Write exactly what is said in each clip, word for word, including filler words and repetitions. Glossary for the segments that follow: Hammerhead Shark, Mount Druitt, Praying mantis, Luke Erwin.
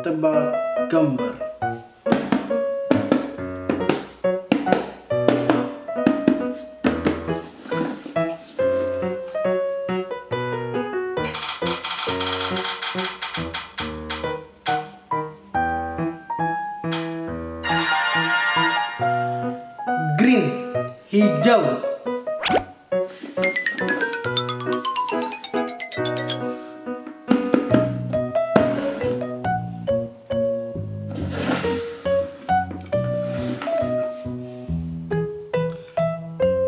tebal gambar. Green, hijau.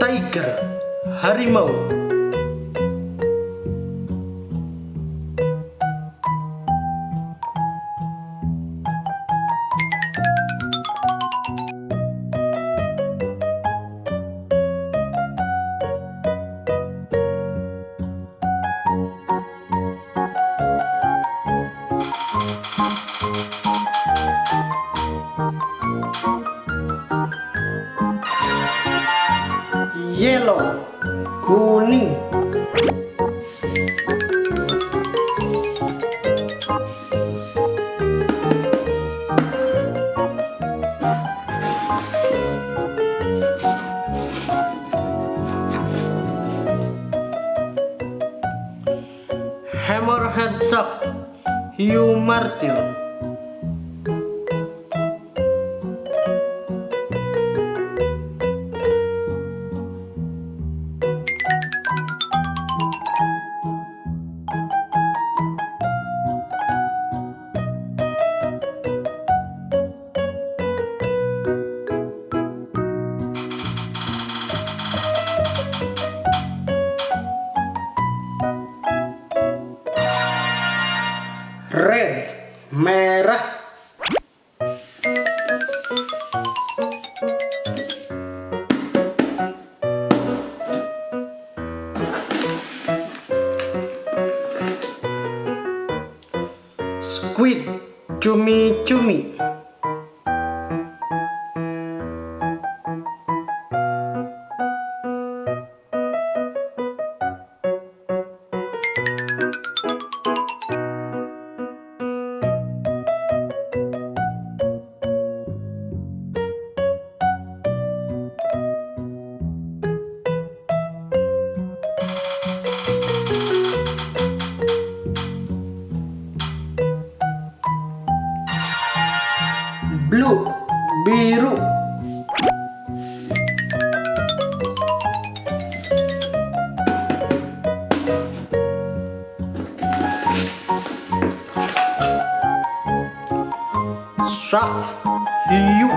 Tiger, harimau. Yellow, kuning. Hammerhead Shark, hiu martil. Red, merah. Squid, cumi-cumi. Blue, biru. Shark, hiu.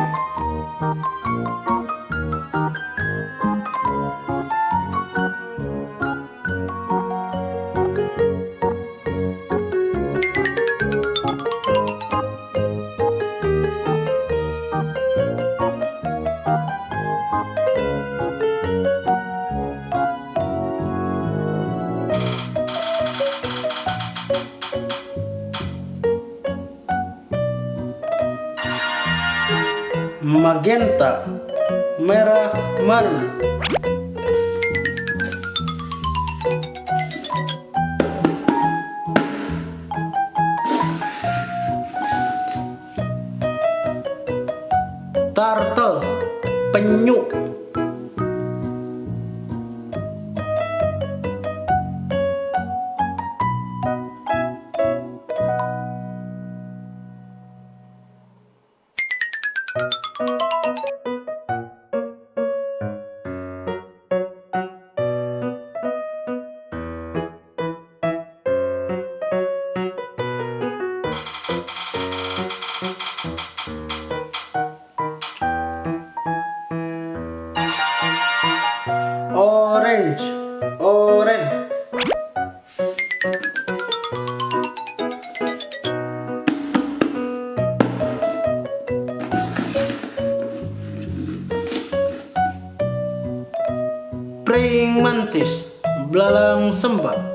Magenta, merah marun. Turtle, penyu. Orange, orange. Praying mantis, belalang sembah.